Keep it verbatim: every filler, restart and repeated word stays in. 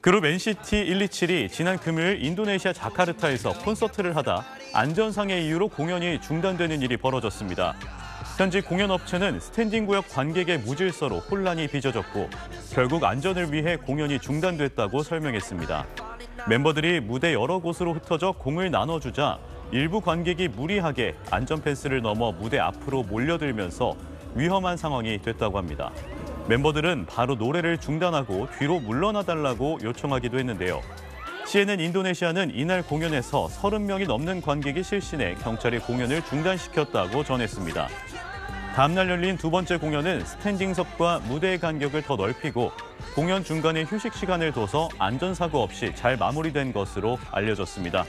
그룹 엔시티 백이십칠이 지난 금요일 인도네시아 자카르타에서 콘서트를 하다 안전상의 이유로 공연이 중단되는 일이 벌어졌습니다. 현지 공연업체는 스탠딩 구역 관객의 무질서로 혼란이 빚어졌고 결국 안전을 위해 공연이 중단됐다고 설명했습니다. 멤버들이 무대 여러 곳으로 흩어져 공을 나눠주자 일부 관객이 무리하게 안전펜스를 넘어 무대 앞으로 몰려들면서 위험한 상황이 됐다고 합니다. 멤버들은 바로 노래를 중단하고 뒤로 물러나달라고 요청하기도 했는데요. 씨엔엔 인도네시아는 이날 공연에서 삼십 명이 넘는 관객이 실신해 경찰이 공연을 중단시켰다고 전했습니다. 다음 날 열린 두 번째 공연은 스탠딩석과 무대의 간격을 더 넓히고 공연 중간에 휴식 시간을 둬서 안전사고 없이 잘 마무리된 것으로 알려졌습니다.